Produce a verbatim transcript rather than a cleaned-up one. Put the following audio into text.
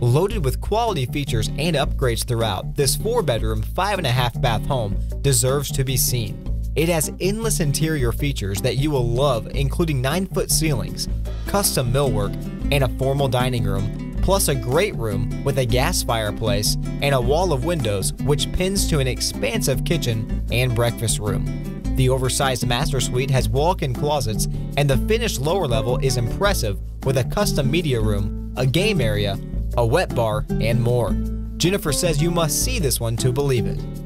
Loaded with quality features and upgrades throughout, this four-bedroom, five-and-a-half-bath home deserves to be seen. It has endless interior features that you will love, including nine-foot ceilings, custom millwork, and a formal dining room, plus a great room with a gas fireplace and a wall of windows which pins to an expansive kitchen and breakfast room. The oversized master suite has walk-in closets, and the finished lower level is impressive with a custom media room, a game area, a wet bar, and more. Jennifer says you must see this one to believe it.